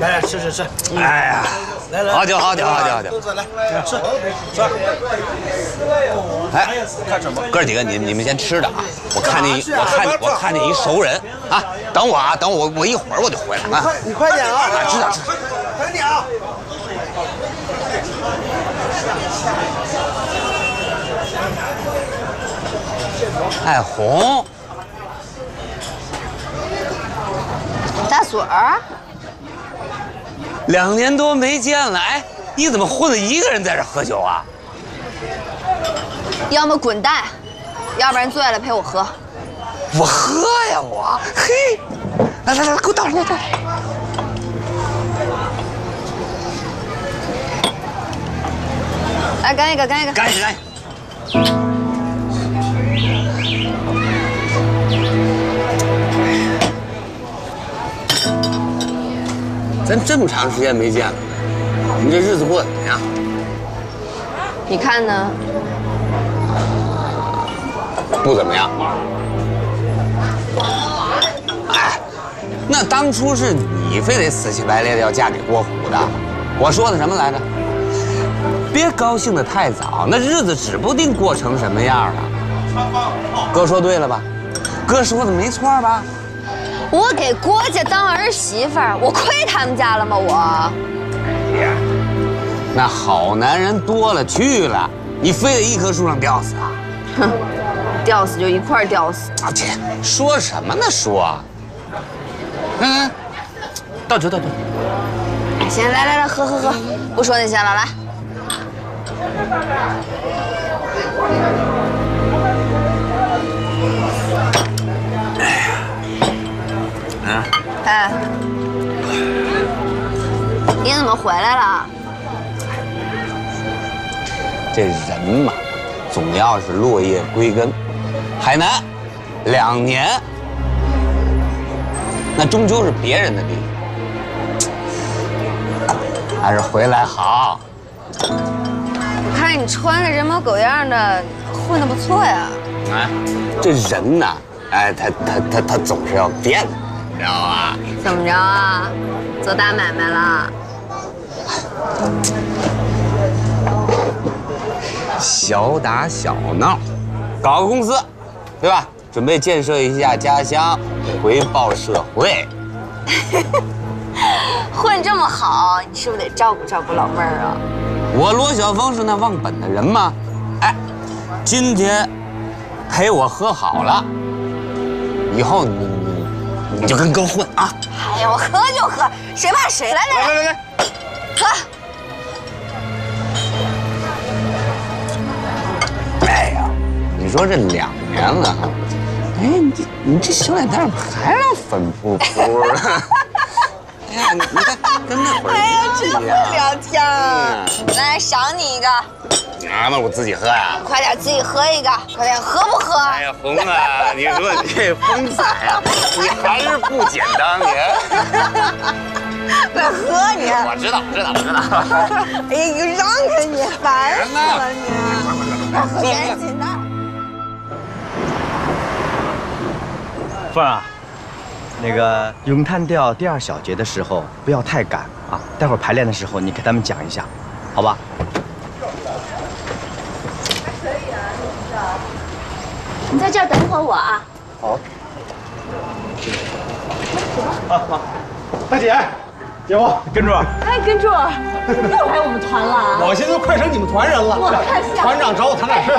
来吃吃吃！哎呀，来来，好酒好酒好酒好酒！来吃吃。哎，干什么？哥几个，你们先吃着啊！我看见一熟人啊！等我啊，等我一会儿我就回来啊！你快点啊！知道知道。等你啊！ 爱红，大嘴儿，2年多没见了，哎，你怎么混了一个人在这喝酒啊？要么滚蛋，要不然醉了陪我喝。我喝呀我，嘿，来来来，给我倒上来倒上来。 来干一个，干一个，干一个，干一个！咱这么长时间没见了，你这日子过得怎么样？你看呢？不怎么样。哎，那当初是你非得死乞白赖的要嫁给郭虎的，我说的什么来着？ 别高兴得太早，那日子指不定过成什么样了。哥说对了吧？哥说的没错吧？我给郭家当儿媳妇，我亏他们家了吗？我。那好男人多了去了，你非得一棵树上吊死啊？哼，吊死就一块吊死。啊切，说什么呢说？嗯，倒酒倒酒。行，来来来，喝喝喝，不说那些了，来。 哎呀，哎，你怎么回来了？这人嘛，总要是落叶归根。海南2年，那终究是别人的地，还是回来好。 看着你穿着人模狗样的，混得不错呀！哎，这人呢，哎，他总是要变的，你知道吧？怎么着啊？做大买卖了？小打小闹，搞个公司，对吧？准备建设一下家乡，回报社会。混这么好，你是不是得照顾照顾老妹儿啊？ 我罗晓峰是那忘本的人吗？哎，今天陪我喝好了，以后你就跟哥混啊！哎呀，我喝就喝，谁怕谁来来来来来，喝！哎呀，你说这2年了，哎，你这小脸蛋还是粉扑扑的。哎呀，你看跟那会儿哎呀，真会聊天啊！来，赏你一个。啊，那我自己喝呀。快点，自己喝一个，快点，喝不喝？哎呀，红子，你说你这疯子呀，你还是不简单你。快喝你！我知道，我知道，我知道。哎呀，你让开你，烦死了你！快喝，赶紧的。凤儿。 那个咏叹调第2小节的时候不要太赶啊！待会儿排练的时候你给他们讲一下，好吧？你在这儿等会儿我啊。好。好，大姐，姐夫跟住。哎，跟住，又来我们团了。我现在都快成你们团人了。我看下。团长找我谈点事。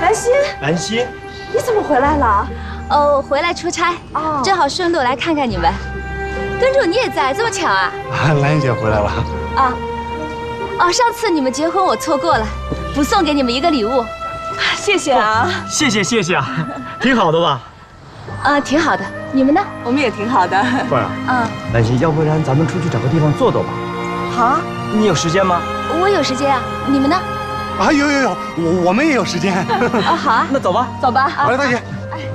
兰心。兰心，你怎么回来了？ 哦， 回来出差，哦，正好顺路来看看你们。跟住你也在，这么巧啊！啊，兰英姐回来了。啊，哦，上次你们结婚我错过了，不送给你们一个礼物，谢谢啊！谢谢谢谢啊，挺好的吧？啊，挺好的。你们呢？我们也挺好的。凤儿，嗯，兰心，要不然咱们出去找个地方坐坐吧？好啊。你有时间吗？我有时间啊，你们呢？啊，有，我们也有时间。啊，好啊，那走吧，走吧。来，大姐。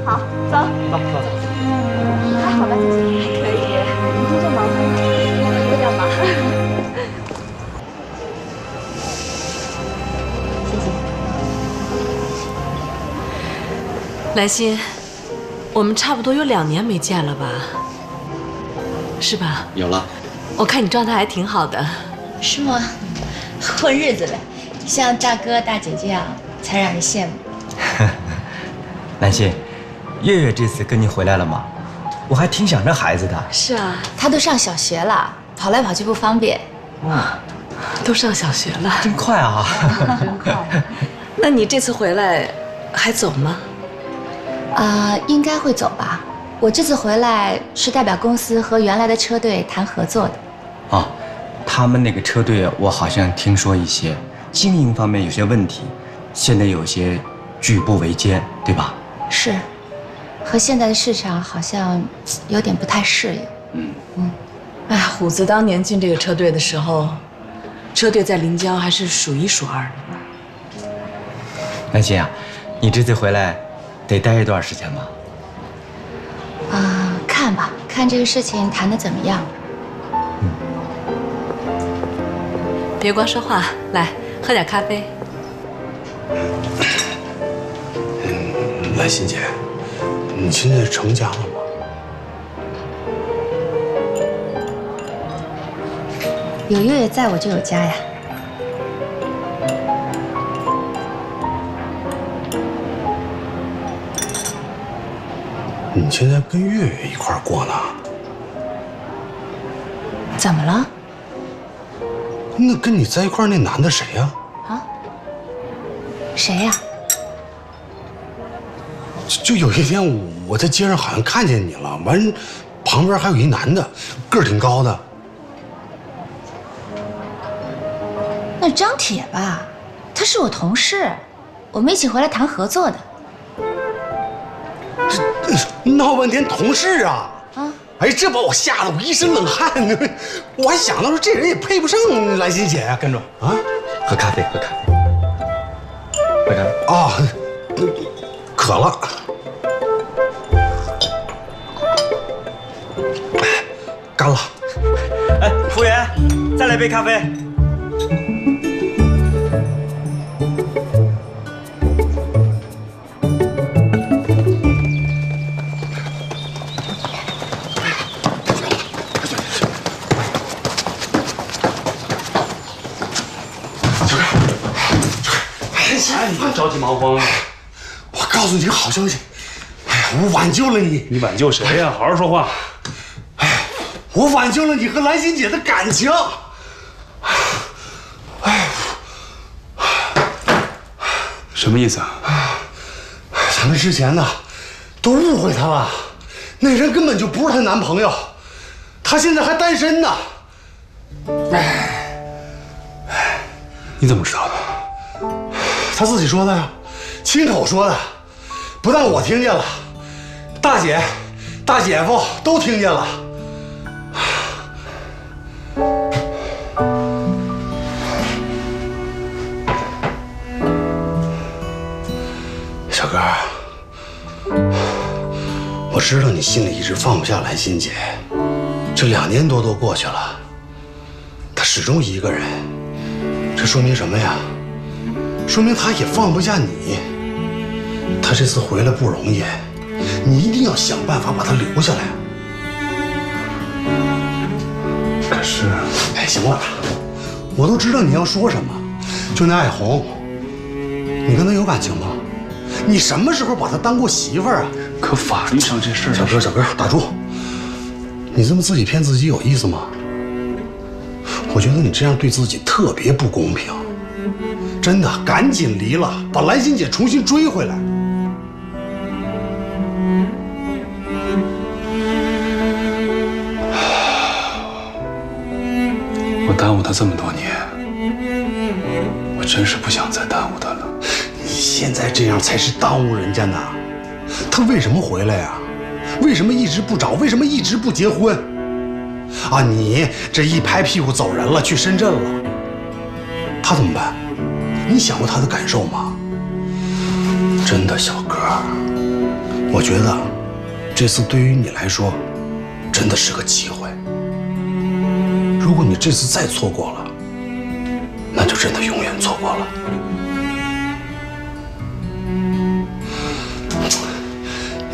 好，走。还好吧，姐姐还可以。明天就忙活，我有点忙。兰心，我们差不多有2年没见了吧？是吧？有了。我看你状态还挺好的。是吗？混日子呗，像大哥大姐这样才让人羡慕。兰心，月月这次跟您回来了吗？我还挺想这孩子的。是啊，他都上小学了，跑来跑去不方便。哇，都上小学了，真快啊！真快。那你这次回来还走吗？ 应该会走吧。我这次回来是代表公司和原来的车队谈合作的。哦，他们那个车队我好像听说一些经营方面有些问题，现在有些举步维艰，对吧？是，和现在的市场好像有点不太适应。嗯。哎，虎子当年进这个车队的时候，车队在临江还是数1数2的。兰心啊，你这次回来。 得待一段时间吧。看吧，看这个事情谈得怎么样。嗯。别光说话，来喝点咖啡。兰心姐，你现在成家了吗？有月月在我就有家呀。 你现在跟月月一块儿过呢？怎么了？那跟你在一块儿那男的谁呀？啊？谁呀？就有一天我在街上好像看见你了，完，旁边还有一男的，个儿挺高的。那张铁吧，他是我同事，我们一起回来谈合作的。 闹半天同事啊！啊！哎，这把我吓得我一身冷汗。我还想到说这人也配不上兰心姐啊，跟着啊，喝咖啡，喝咖啡，喝咖啡啊！渴了。干了。哎，服务员，再来杯咖啡。着急忙慌的，我告诉你个好消息，哎呀，我挽救了你。你挽救谁呀？好好说话。哎，我挽救了你和兰心姐的感情。哎，什么意思啊？咱们之前呢，都误会她了，那人根本就不是她男朋友，她现在还单身呢。哎，你怎么知道的？ 他自己说的呀，亲口说的，不但我听见了，大姐、大姐夫都听见了。小哥，我知道你心里一直放不下兰心姐，这2年多都过去了，她始终一个人，这说明什么呀？ 说明他也放不下你。他这次回来不容易，你一定要想办法把他留下来。可是，哎，行了，我都知道你要说什么。就那爱红，你跟他有感情吗？你什么时候把他当过媳妇儿啊？可法律上这事儿……小哥，打住！你这么自己骗自己有意思吗？我觉得你这样对自己特别不公平。 真的，赶紧离了，把兰心姐重新追回来。我耽误她这么多年，我真是不想再耽误她了。你现在这样才是耽误人家呢。她为什么回来呀？为什么一直不找？为什么一直不结婚？啊，你这一拍屁股走人了，去深圳了，她怎么办？ 你想过他的感受吗？真的，小哥，我觉得这次对于你来说，真的是个机会。如果你这次再错过了，那就真的永远错过了。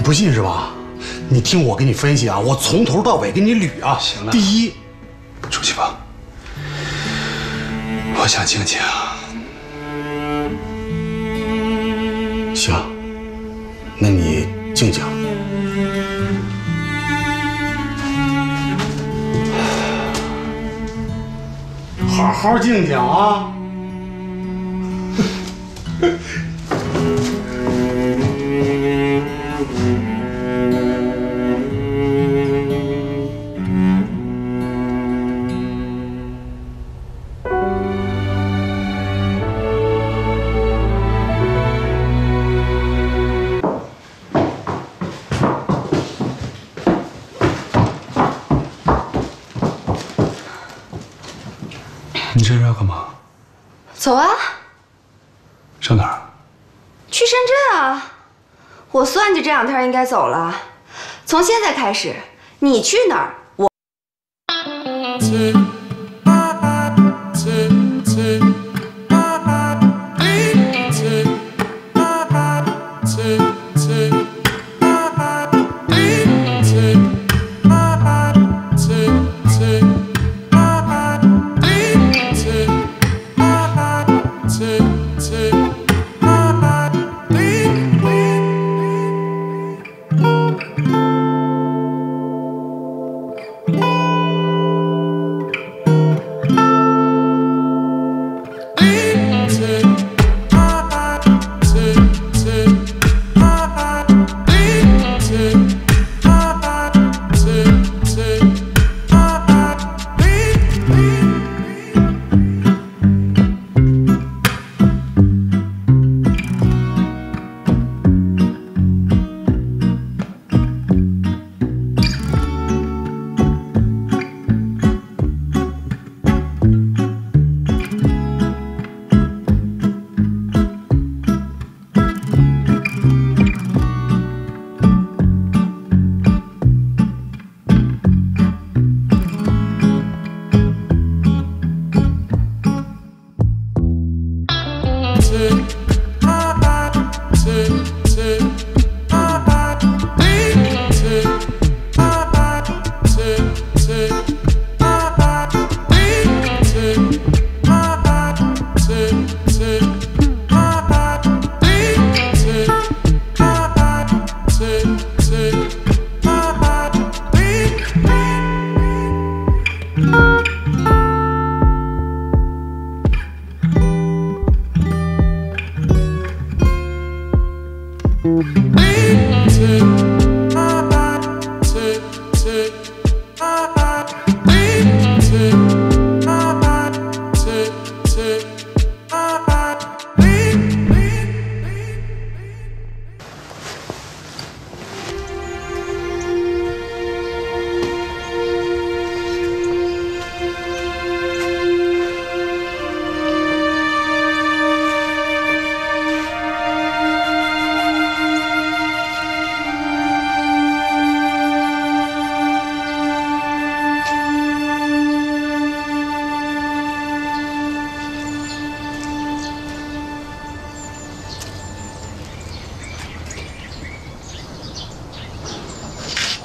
不信是吧？你听我给你分析啊，我从头到尾给你捋啊。行了。第一，出去吧，我想静静。行，那你静静。好好静静啊。 你这是要干嘛？走啊！上哪儿？ 去深圳啊！我算计这两天应该走了，从现在开始，你去哪儿，我。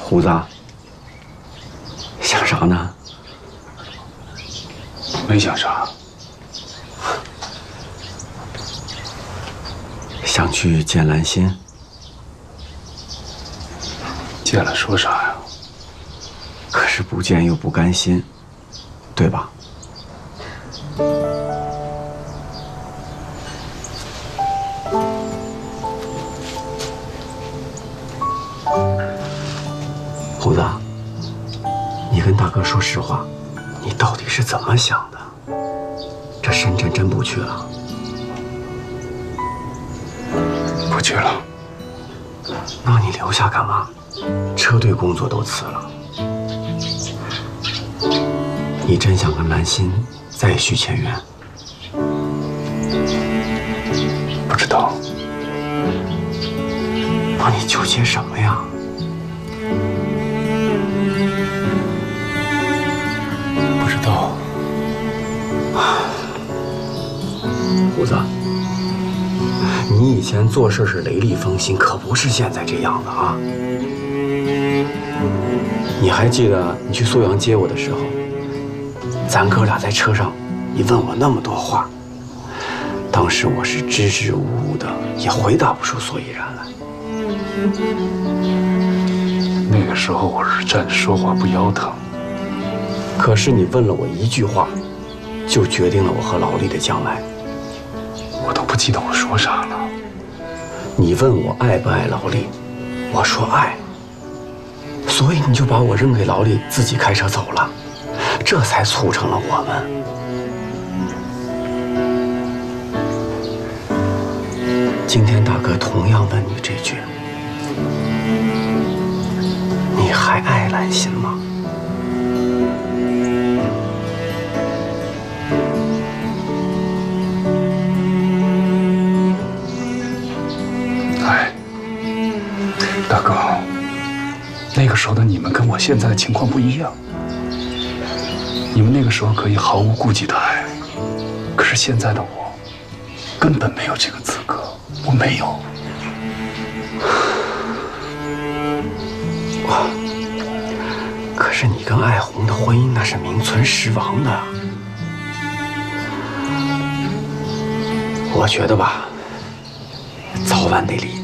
胡子，想啥呢？没想啥，想去见兰心。见了说啥呀？可是不见又不甘心，对吧？胡子，你跟大哥说实话，你到底是怎么想的？这深圳真不去了？不去了。那你留下干嘛？车队工作都辞了。你真想跟兰心再续前缘？不知道。那你纠结什么呀？ 胡子，你以前做事是雷厉风行，可不是现在这样的啊！你还记得你去苏阳接我的时候，咱哥俩在车上，你问我那么多话，当时我是支支吾吾的，也回答不出所以然来。那个时候我是站着说话不腰疼，可是你问了我一句话，就决定了我和老李的将来。 我都不记得我说啥了。你问我爱不爱老李，我说爱，所以你就把我扔给老李，自己开车走了，这才促成了我们。今天大哥同样问你这句：你还爱兰心吗？ 大哥，那个时候的你们跟我现在的情况不一样。你们那个时候可以毫无顾忌的爱，可是现在的我，根本没有这个资格，我没有。可是你跟爱红的婚姻那是名存实亡的。我觉得吧，早晚得离。